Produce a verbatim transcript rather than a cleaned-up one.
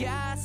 yes.